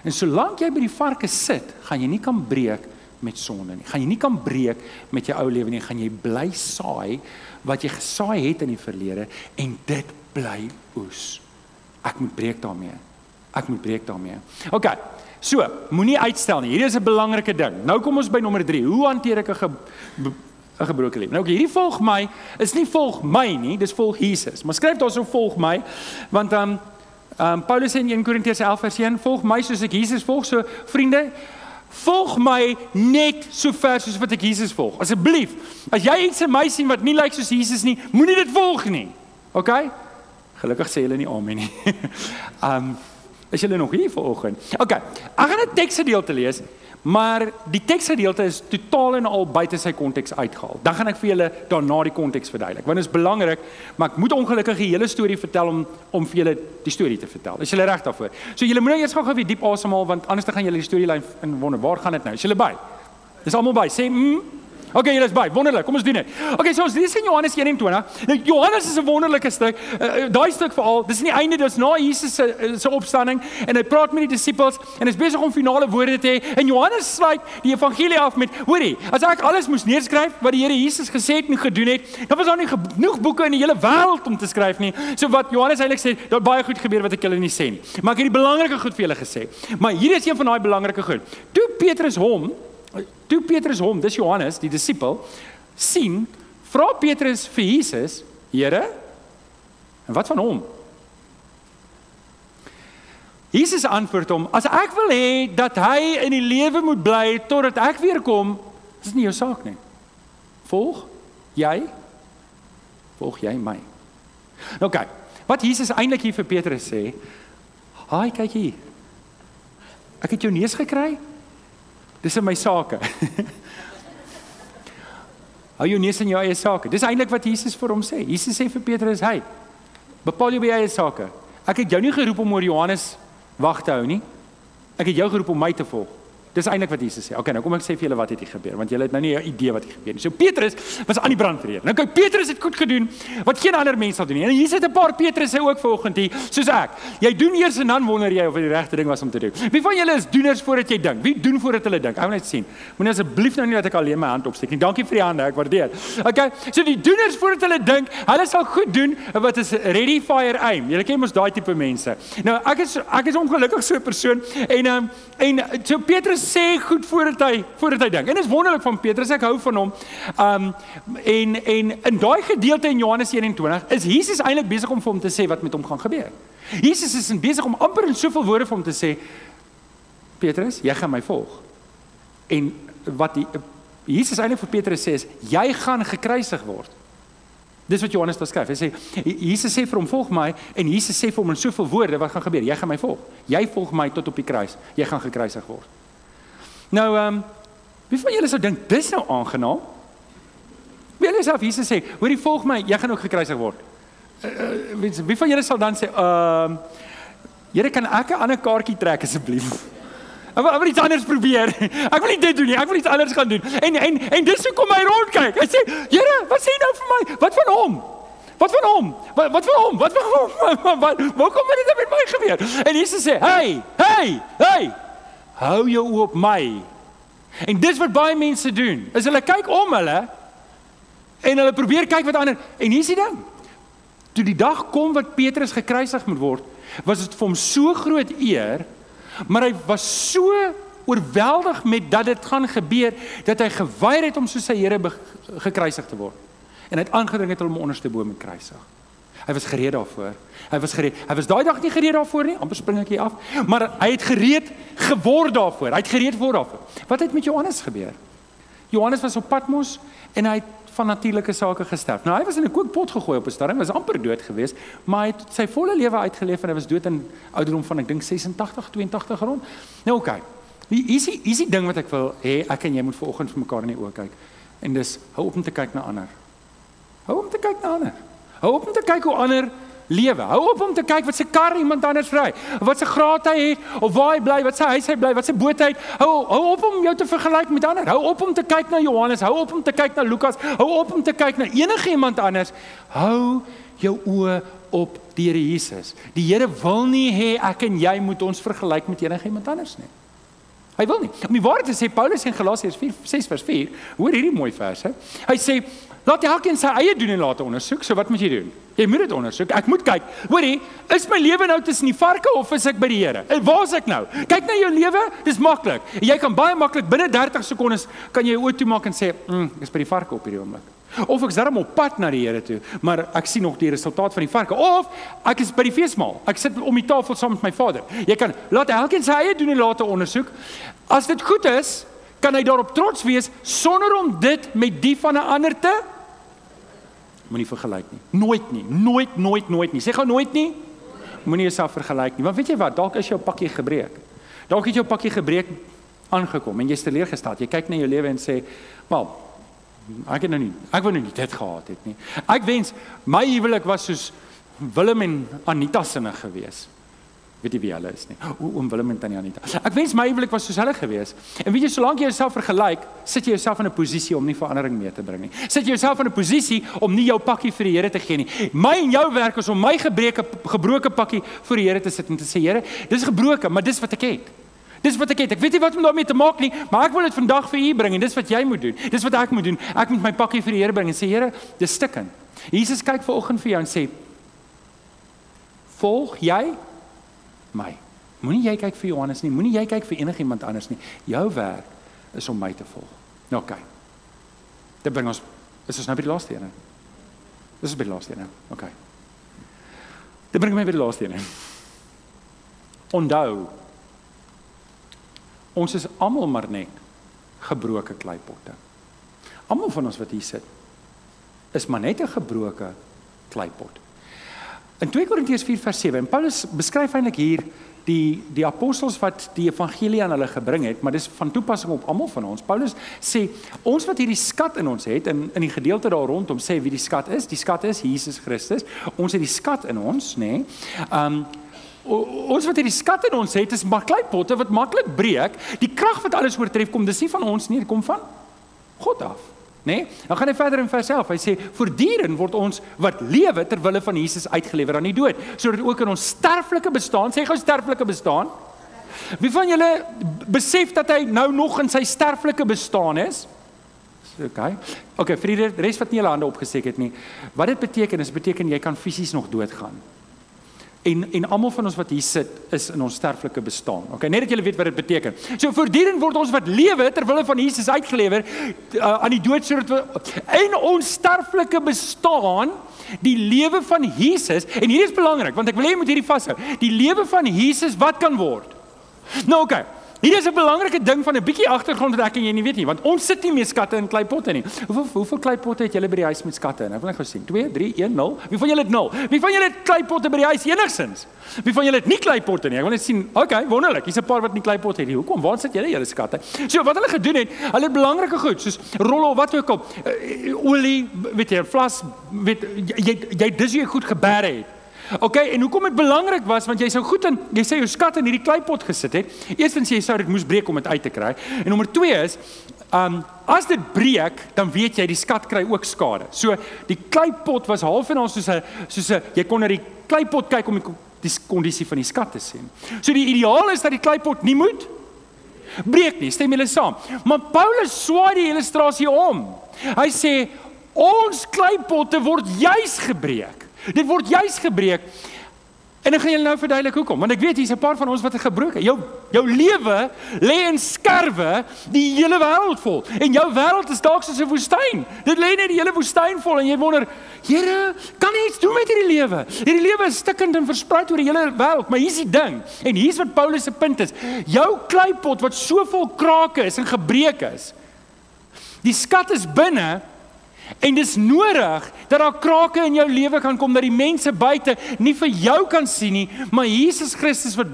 En solank jy by die varke sit, gaan jy nie kan breek met sonde nie. Gaan jy nie kan breek met jou ou lewe nie. Gaan jy bly saai wat jy gesaai het in die verlede en dit bly oes. Ek moet breek daarmee. Ek moet breek daarmee. OK, so, moenie uitstel nie. Hierdie is 'n belangrike ding. Nou kom ons by nommer 3. Hoe hanteer ek 'n gebroke lewe? Nou OK, hierdie volg my is nie volg my nie, dis volg Jesus. Maar skryf daar so volg my, want Paulus in 1 Korintiërs 11 vers 1, volg my soos ek Jesus volg. So vriende, volg my net so ver soos wat ek Jesus volg. Asseblief, as jy iets in my sien wat nie lyk soos Jesus nie, moenie dit volg nie. OK? Gelukkig sê julle nie amen nie. Is julle nog hier vanoggend? OK, ek gaan 'n teksgedeelte lees, maar die teksgedeelte is totaal en al buite sy konteks uitgehaal. Dan gaan ek vir julle daarna die konteks verduidelik, want dit is belangrik, maar ek moet ongelukkig die hele storie vertel om vir julle die storie te vertel. Is julle reg daarvoor? So julle moet nou eers gou weer diep asemhaal, want anders dan gaan julle die storielyn in wonder. Waar gaan dit nou? Is julle by? Dis almal by. Sê OK, julle is by. Wonderlik. Kom ons doen dit. OK, so ons lees in Johannes 21. Nou Johannes is 'n wonderlike stuk. Daai stuk veral, dis nie einde, dis na Jesus se opstanding en hy praat met die disippels en is besig om finale woorde te hê. En Johannes sluit die evangelie af met: "Hoorie, as ek alles moes neerskryf wat die Here Jesus gesê het en gedoen het, dan was daar nie genoeg boeke in die hele wêreld om te skryf nie." So wat Johannes eintlik sê, daar baie goed gebeur wat ek julle nie sê nie. Maar ek het die belangrike goed vir julle gesê. Maar hier is een van daai belangrike goed. Toe Petrus hom, dis Johannes, die disipel, sien, vra Petrus vir Jesus: "Here, en wat van hom?" Jesus antwoord hom: "As ek wil hê dat hy in die lewe moet bly totdat ek weer kom, dis nie jou saak nie. Volg jy my." Nou kyk, wat Jesus eintlik hier vir Petrus sê: "Haai, kyk hier. Ek het jou neus gekry. Dis in my sake." Hou jou neus in jou eie sake. Dis eintlik wat Jesus vir hom sê. Jesus sê vir Petrus: "Hey, bepaal jou by eie sake. Ek het jou nie geroep om oor Johannes wag te hou nie. Ek het jou geroep om my te volg." Dis eintlik wat Jesus sê. OK, nou kom ek sê vir julle wat het hier gebeur, want julle het nou nie 'n idee wat hier gebeur nie. So Petrus was aan die brand vreer. Nou kyk, Petrus het goed gedoen wat geen ander mens sal doen nie. En hier sit 'n paar Petrusse ook vanoggend hier, soos ek. Jy doen eers en dan wonder jy of dit die regte ding was om te doen. Wie van julle is doeners voordat jy dink? Wie doen voordat hulle dink? Ek wil net sien. Moenie asseblief nou nie dat ek alleen my hand opsteek nie. Dankie vir die hande, ek waardeer. OK, so die doeners voordat hulle dink, hulle sal goed doen wat is ready, fire, aim. Julle ken mos daai tipe mense. Nou ek is ongelukkig so 'n persoon en so Petrus sê goed voordat hy dink. En dit is wonderlik van Petrus, ek hou van hom. En in daai gedeelte in Johannes 21 is Jesus eintlik besig om vir hom te sê wat met hom gaan gebeur. Jesus is besig om amper in soveel woorde vir hom te sê: "Petrus, jy gaan my volg." En wat Jesus eintlik vir Petrus sê is: "Jy gaan gekruisig word." Dis wat Johannes daar skryf. Hy sê Jesus sê vir hom: "Volg my," en Jesus sê vir hom in soveel woorde wat gaan gebeur: "Jy gaan my volg. Jy volg my tot op die kruis. Jy gaan gekruisig word." Nou, wie van julle sou dink dis nou aangenaam? Wie julle self Jesus sê: "Hoorie, volg my, jy gaan ook gekruisig word." Wie van julle sal dan sê: "Here, kan ek 'n ander kaartjie trek asseblief? Ek wil iets anders probeer. Ek wil nie dit doen nie. Ek wil iets anders gaan doen." En dis hoekom hy rondkyk. Hy sê: "Here, wat sê jy nou vir my? Wat van hom? Wat van hom? Wat kom dit met my gebeur?" En Jesus sê: "Hey, hou jou oop op my." En dis wat baie mense doen. Is hulle kyk om hulle en hulle probeer kyk wat ander. En hier's die ding. Toe die dag kom wat Petrus gekruisig moet word, was dit vir hom so groot eer, maar hy was so oorweldig met dat dit gaan gebeur, dat hy geweier het om soos sy Here gekruisig te word. En hy het aangedring het om ondersteboom te kruisig. Hy was gereed daarvoor. Hy was daai dag nie gereed daarvoor nie, amper spring ek hier af, maar hy het gereed geword daarvoor. Wat het met Johannes gebeur? Johannes was op Patmos en hy het van natuurlike sake gesterf. Nou hy was in 'n kookpot gegooi op 'n stadium, was amper dood geweest, maar hy het sy volle lewe uitgeleef en hy was dood in ouderdom van ek dink 86, 82 rond. Nou OK. Hier is die ding wat ek wil hê, ek en jy moet vanoggend vir mekaar in die oë kyk. En dis hou op om te kyk na ander. Hou op om te kyk na ander. Hou op om te kyk hoe ander lewe. Hou op om te kyk wat se kar iemand anders ry, wat se graad hy het, of waar hy bly, wat se huis hy bly, wat se boot hy het. Hou op om jou te vergelyk met ander. Hou op om te kyk na Johannes, hou op om te kyk na Lukas, hou op om te kyk na enige iemand anders. Hou jou oë op die Here Jesus. Die Here wil nie hê ek en jy moet ons vergelyk met enige iemand anders nie. Hy wil nie. Om die waarheid te sê, Paulus in Galasiërs 6 vers 4, hoor hierdie mooi verse. Hy sê, laat elkeen sy eie doen en laat ondersoek, so wat moet jy doen? Jy moet dit ondersoek. Ek moet kyk, hoorie, is my lewe nou tussen die varke of is ek by die Here? Waar is ek nou? Kyk na jou lewe, dis maklik. Jy kan baie maklik binne 30 sekondes kan jy jou oë toemaak en sê, ek is by die varke op hierdie oomblik. Of ek is daarom op pad na die Here toe, maar ek sien nog die resultaat van die varke. Of ek is by die feesmaal. Ek sit om die tafel saam met my vader. Jy kan laat elkeen sy eie doen en laat ondersoek. As dit goed is, kan hy daarop trots wees sonder om dit met die van 'n ander te moenie vergelyk nie. Nooit nie. Nooit, nooit, nooit nie. Sê gou nooit nie. Moenie jouself vergelyk nie. Want weet jy wat? Dalk is jou pakkie gebreek. Dalk het jou pakkie gebreek aangekom en jy's teleurgesteld. Jy kyk na jou lewe en sê, "Wel, ek wou nou nie dit gehad het nie. Ek wens my huwelik was soos Willem en Anita sinne gewees." Weet jy wie hulle is nie? Oom Willem en Tanya Anita. Ek wens my huwelik was soos hulle gewees. En weet jy, solank jy jouself vergelyk, sit jy jouself in 'n posisie om nie verandering mee te bring nie. Sit jy jouself in 'n posisie om nie jou pakkie vir die Here te gee nie. My en jou werk is om my gebroke pakkie vir die Here te sit en te sê, Here, dis gebroke, maar dis wat ek het. Dis wat ek het. Ek weet nie wat om daarmee te maak nie, maar ek wil dit vandag vir U bring en dis wat jy moet doen. Dis wat ek moet doen. Ek moet my pakkie vir die Here bring en sê, Here, dis stikken. Jesus kyk vanoggend vir jou en sê, volg jy my. Moenie jy kyk vir Johannes nie, moenie jy kyk vir enigiemand anders nie. Jou werk is om my te volg. Nou oké. Dit bring ons, is ons nou by die laaste een. Dis is by die laaste een. Oké. Dit bring my by die laaste een. Onthou, ons is almal maar net gebroke kleipotte. Almal van ons wat hier sit, is maar net 'n gebroke kleipot. In 2 Korintiërs 4 vers 7, en Paulus beskryf eintlik hier die apostels wat die evangelie aan hulle gebring het, maar dis van toepassing op almal van ons. Paulus sê, ons wat hierdie skat in ons het, in die gedeelte daar rondom sê wie die skat is Jesus Christus. Ons het die skat in ons, nê? Ons wat hierdie skat in ons het, is maar kleipotte wat maklik breek. Die krag wat alles oortref kom, dis nie van ons nie, dit kom van God af. Nee? Dan gaan hy verder in vers 11. Hy sê, voortdurend word ons wat lewe ter wille van Jesus uitgelewer aan die dood, sodat ook in ons sterflike bestaan, sê gou sterflike bestaan. Wie van julle besef dat hy nou nog in sy sterflike bestaan is? OK, vir die res wat nie hulle hande opgesteek het nie. Wat dit beteken is, beteken jy kan fisies nog doodgaan. En almal van ons wat hier sit, is in ons sterflike bestaan. OK, net dat julle weet wat dit beteken. So voortdurend word ons wat lewe ter wille van Jesus uitgelewer aan die dood, sodat we in ons sterflike bestaan die lewe van Jesus, en hier is belangrik, want ek wil hê jy moet hierdie vashou. Die lewe van Jesus wat kan word. Nou OK. Hier is 'n belangrike ding van 'n bietjie agtergrond wat ek en jy nie weet nie, want ons sit nie meer skatte in kleipotte nie. Hoeveel kleipotte het julle by die huis met skatte in? Ek wil net gou sien. 2, 3, 1, 0. Wie van julle het 0? Wie van julle het kleipotte by die huis enigstens? Wie van julle het nie kleipotte nie? Ek wil net sien. Okay, wonderlik. Hier's 'n paar wat nie kleipotte het nie. Hoekom? Waar sit julle julle skatte? So wat hulle gedoen het, hulle het belangrike goed soos rolle of wat ook al, olie, weet jy, flas, weet jy dis hoe jy goed geberg het. OK, en hoekom dit belangrik was, want jy sou goed in, jy sê jou skat in hierdie kleipot gesit het. Eerstens jy sou dit moes breek om dit uit te kry. En nommer 2 is, as dit breek, dan weet jy die skat kry ook skade. So die kleipot was half en half soos 'n jy kon na die kleipot kyk om die kondisie van die skat te sien. So die ideaal is dat die kleipot nie moet breek nie, stem julle saam. Maar Paulus swaai die illustrasie om. Hy sê ons kleipotte word juis gebreek. Dit word juis gebreek. En ek gaan julle nou verduidelik hoekom, want ek weet hier's 'n paar van ons wat gebroke. Jou lewe lê in skerwe die hele wêreld vol. En jou wêreld is dalk soos 'n woestyn. Dit lê net die hele woestyn vol en jy wonder, Here, kan jy iets doen met hierdie lewe? Hierdie lewe is stikkend en verspreid oor die hele wêreld, maar hier's die ding. En hier's wat Paulus se punt is. Jou kleipot wat so vol krake is en gebreek is. Die skat is binne En dis nodig dat daar krake in jou lewe kan kom, dat die mense buite nie vir jou kan sien nie, maar Jesus Christus wat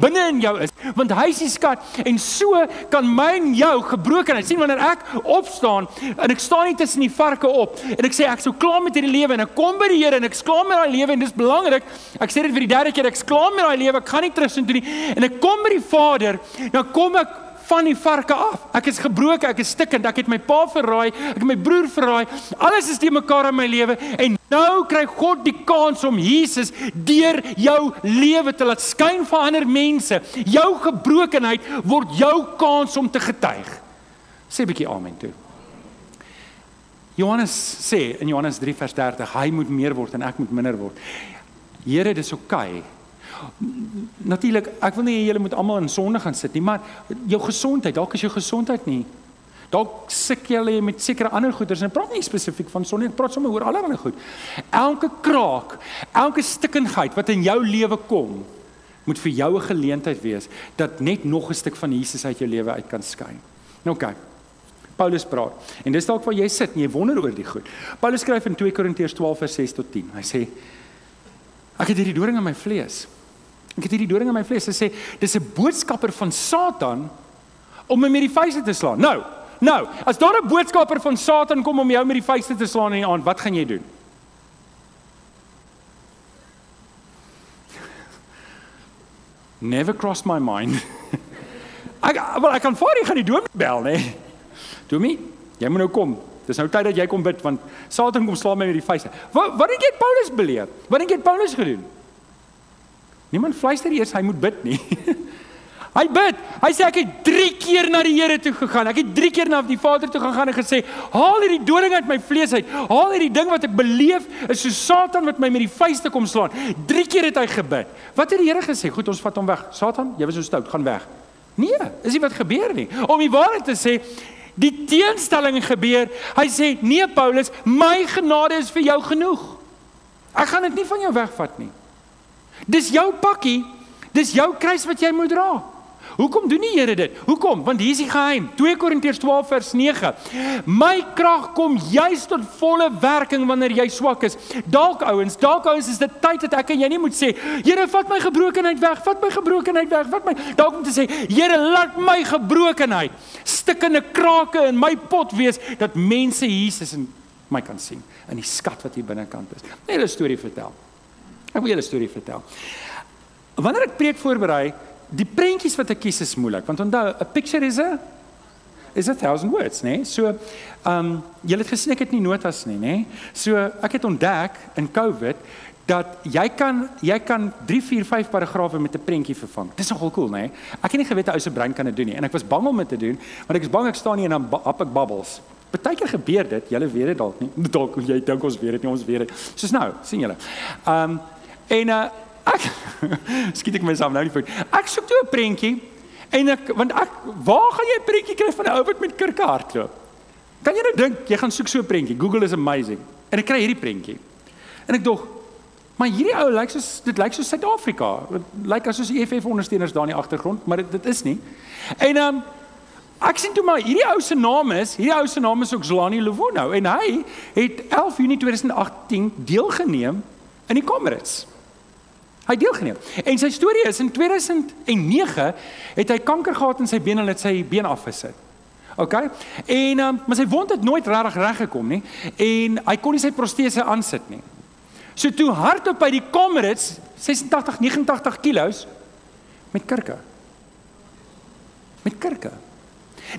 binne in jou is, want hy is die skat, en so kan my en jou gebrokenheid sien, wanneer ek opstaan, en ek staan nie tussen die varke op, en ek sê ek is so klaar met hierdie lewe, en ek kom by die Here, en ek is klaar met daai lewe, en dis belangrik, ek sê dit vir die derde keer, ek is klaar met daai lewe, ek gaan nie terug sin toe nie, en ek kom by die Vader, dan kom ek van die varke af. Ek is gebroken, ek is stikkend, ek het my pa verraai, ek het my broer verraai, alles is die mekaar in my lewe, en nou krijg God die kans om Jesus deur jou lewe te laat skyn vir ander mense. Jou gebrokenheid word jou kans om te getuig. Sê bykie amen toe. Johannes sê, in Johannes 3 vers 30, hy moet meer word en ek moet minder word. Here, dit is oké. Natuurlijk, ek wil nie, julle moet allemaal in sonde gaan sit nie, maar jou gesondheid, dalk is jou gesondheid nie. Dalk sik julle met sekere ander goeders, en ek praat nie spesifiek van sonde, ek praat sommer oor alle ander goed. Elke kraak, elke stikkendheid wat in jou lewe kom, moet vir jou 'n geleentheid wees, dat net nog 'n stuk van Jesus uit jou lewe uit kan skyn. Nou kyk, Paulus praat, en dis dalk waar jy sit, en jy wonder oor die goed. Paulus skryf in 2 Korintiërs 12 vers 6 tot 10, hy sê, ek het hierdie doring in my vlees, hy sê, dis 'n boodskapper van Satan, om my met die vuiste te slaan. Nou, as daar 'n boodskapper van Satan kom om jou met die vuiste te slaan in die aand, wat gaan jy doen? Never crossed my mind. Ek kan vaar, jy gaan die dominee bel, nee. Dominee, jy moet nou kom. Dis nou tyd dat jy kom bid, want Satan kom slaan my met die vuiste. Wat dink jy het Paulus beleef? Wat dink jy het Paulus gedoen? Niemand fluister eers, hy moet bid nie. Hy bid, hy sê ek het 3 keer na die Here toe gegaan, ek het 3 keer na die Vader toe gegaan en gesê, haal hierdie doring uit my vlees uit, haal hierdie ding wat ek beleef, is so Satan wat my met die vuiste kom slaan. 3 keer het hy gebid. Wat het die Here gesê? Goed, ons vat hom weg. Satan, jy was so stout, gaan weg. Nee, is nie wat gebeur nie. Om die waarheid te sê, die teenstelling gebeur, hy sê, nee Paulus, my genade is vir jou genoeg. Ek gaan dit nie van jou wegvat nie. Dis jou pakkie, dis jou kruis wat jy moet dra. Hoekom doen die Here dit? Hoekom? Want hier is die geheim. 2 Korintiërs 12 vers 9. My krag kom juis tot volle werking wanneer jy swak is. Dalk ouens is dit tyd dat ek en jy nie moet sê, Here, vat my gebrokenheid weg, Dalk om te sê, Here, laat my gebrokenheid stikkende krake in my pot wees, dat mense Jesus in my kan sien, in die skat wat hier binnekant is. Net 'n storie vertel. Ek wil julle 'n storie vertel. Wanneer ek preek voorberei, die prentjies wat ek kies is moeilik, want onthou, 'n picture is a 1,000 words, nee? So, julle het gesien, ek het nie notas nie, nee? So, ek het ontdek in COVID, dat jy kan 3, 4, 5 paragrawe met 'n prentjie vervang. Dis nogal cool, nee? Ek het nie geweet 'n ou se brein kan dit doen nie, en ek was bang om dit te doen, want ek is bang ek staan hier en dan hap ek bubbles. Partykeer gebeur dit, julle weet dit dalk nie, dalk jy dink ons weet dit nie, ons weet dit. Soos nou, sien julle. Ek, skiet ek myself nou nie voort, ek soek toe 'n prentjie, waar gaan jy 'n prentjie kry van 'n ou wat met kurke hardloop? Kan jy nou dink, jy gaan soek so 'n prentjie, Google is amazing, en ek kry hierdie prentjie. En ek dog, maar hierdie ou lyk soos Suid-Afrika, lyk asoos die EFF ondersteuners daar in die agtergrond, maar dit is nie. Ek sien toe maar, hierdie ou se naam is Okslani Lewono, en hy het 11 Junie 2018 deelgeneem in die Comrades. Hy deelgeneem. En sy storie is, in 2009 het hy kanker gehad in sy been en het sy been afgesit. Okay? Maar sy wond het nooit rarig reggekom nie, en hy kon nie sy prostese aansit nie. So toe hardop hy die Comrades, 86, 89 kilos, met kurke.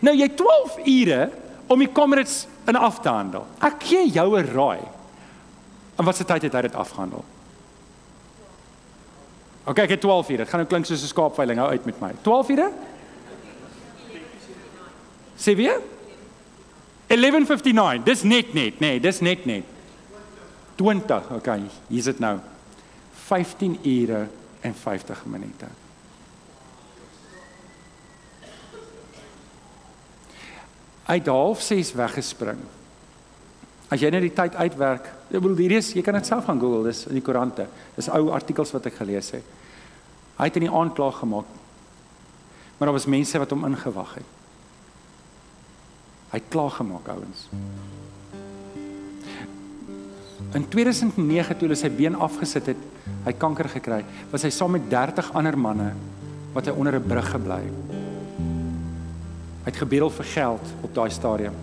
Nou jy 12 ure om die Comrades in af te handel. Ek gee jou 'n raai. En wat se tyd het hy dit afgehandel? Ok, ek het 12 ure, dit gaan nou klink soos 'n skaapveiling, hou uit met my. 12 ure? Sê weer? 11:59, dis net. 20, ok, hier sit nou. 15 ure en 50 minute. Uit 5:30 weggespring. As jy nou die tyd uitwerk, jy kan dit self gaan Google, dis in die koerante, dis ou artikels wat ek gelees het. Hy het in die aand klaar gemaak, maar daar was mense wat hom ingewag het. Hy het klaar gemaak, ouens. In 2009 toe hulle sy been afgesit het, hy het kanker gekry, was hy saam met 30 ander manne wat hy onder 'n brug gebly. Hy het gebedel vir geld op daai stadium.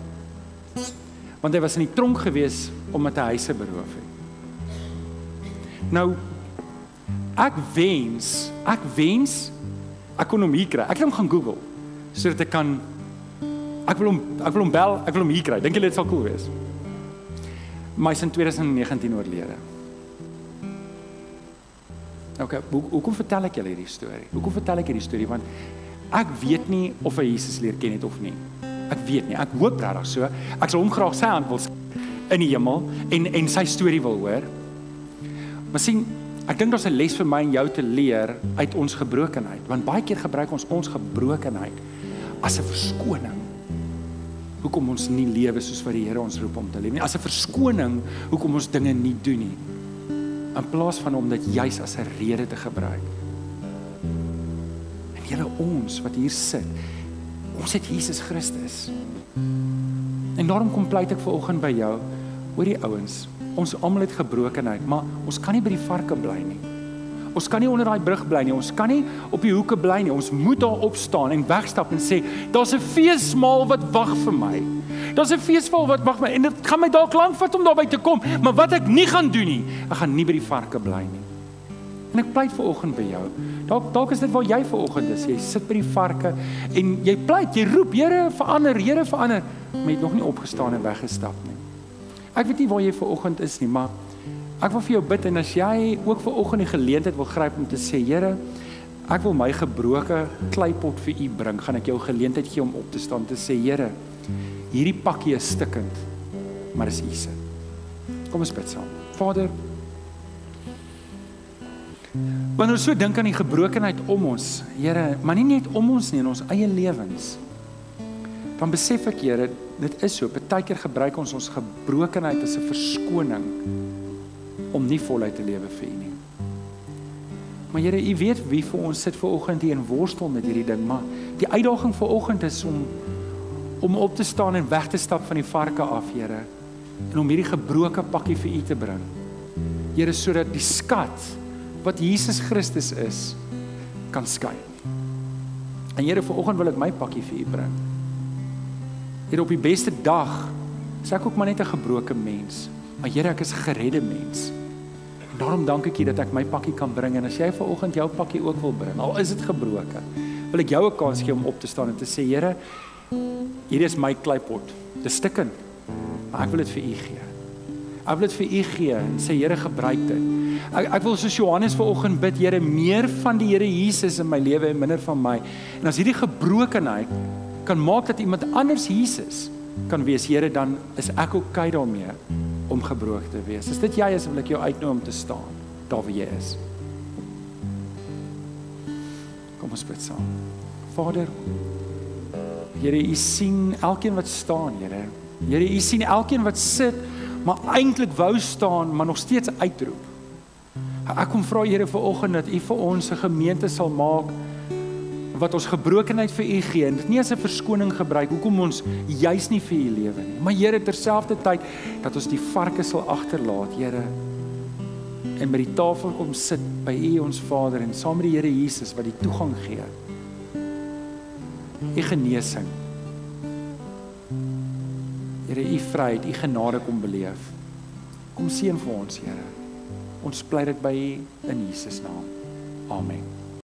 Want hy was in die tronk gewees omdat hy huise beroof het. Nou, ek wens ek kon hom hier kry. Ek wil hom gaan Google sodat ek kan ek wil hom bel, ek wil hom hier kry. Dink julle dit sal cool wees? Maar hy is in 2019 oorlede. Okay, hoekom vertel ek julle hierdie storie? Want ek weet nie of hy Jesus leer ken het of nie. Ek weet nie. Ek hoop regtig so. Ek sal hom graag sy hand wil in die hemel en sy storie wil hoor. Maar sien, ek dink daar's 'n les vir my en jou te leer uit ons gebrokenheid, want baie keer gebruik ons gebrokenheid as 'n verskoning hoekom ons nie lewe soos wat die Here ons roep om te lewe nie, as 'n verskoning hoekom ons dinge nie doen nie, in plaas van om dit juis as 'n rede te gebruik. En julle ons wat hier sit, ons het Jesus Christus. En daarom kom pleit ek vanoggend by jou, hoor die ouens, ons almal het gebrokenheid, maar ons kan nie by die varke bly nie. Ons kan nie onder daai brug bly nie, ons kan nie op die hoeke bly nie, ons moet daar opstaan en wegstap en sê, daar's 'n feesmaal wat wag vir my. Daar's 'n feesmaal wat wag my en dit gaan my dalk lank vat om daarby te kom, maar wat ek nie gaan doen nie, ek gaan nie by die varke bly nie. En ek pleit vanoggend by jou. Dalk is dit waar jy vanoggend is. Jy sit by die varke en jy pleit, jy roep, Here verander, maar jy het nog nie opgestaan en weggestap nie. Ek weet nie waar jy vanoggend is nie, maar ek wil vir jou bid, en as jy ook vanoggend die geleentheid wil gryp om te sê, Here, ek wil my gebroke kleipot vir U bring, gaan ek jou geleentheid gee om op te staan, te sê, Here, hierdie pakkie is stikkend, maar is U se. Kom ons bid saam. Vader, wanneer ons so dink aan die gebrokenheid om ons, Here, maar nie net om ons nie, in ons eie lewens, dan besef ek, Here, dit is so, partykeer gebruik ons gebrokenheid as 'n verskoning, om nie voluit te lewe vir U nie. Maar Here, U weet wie vir ons sit vanoggend hier en worstel met hierdie ding, maar die uitdaging vanoggend is om op te staan en weg te stap van die varke af, Here, en om hierdie gebroke pakkie vir U te bring. Here, sodat die skat wat Jesus Christus is, kan skyn. En Here, vanoggend wil ek my pakkie vir U bring. Here, op die beste dag is ek ook maar net 'n gebroke mens, maar Here, ek is 'n geredde mens. En daarom dank ek U dat ek my pakkie kan bring, en as jy vanoggend jou pakkie ook wil bring, al is dit gebroke, wil ek jou 'n kans gee om op te staan en te sê, Here, hier is my kleipot, dit is stikkend, maar ek wil dit vir U gee. Ek wil dit vir U gee en sê, Here, gebruik dit. Ek wil soos Johannes vanoggend bid, Here, meer van die Here Jesus in my lewe en minder van my. En as hierdie gebrokenheid kan maak dat iemand anders Jesus kan wees, Here, dan is ek okay daarmee om gebroken te wees. Is dit jy, asseblief jou uitnooi om te staan, daar waar jy is. Kom ons bid saam. Vader, Here, U sien elkeen wat staan, Here. Here, U sien elkeen wat sit, maar eintlik wou staan, maar nog steeds uitroep. Ek kom vra, Here, vanoggend dat U vir ons 'n gemeente sal maak wat ons gebrokenheid vir U gee, en dit nie as 'n verskoning gebruik, hoekom ons juis nie vir U lewe nie. Maar Here, terselfdertyd, dat ons die varke sal agterlaat, Here, en by die tafel kom sit, by U, ons Vader, en saam met die Here Jesus, wat die toegang gee. U genesing. Here, U vryheid, U genade kom beleef. Kom seën vir ons, Here. Ons pleit dit by U, in Jesus naam. Amen.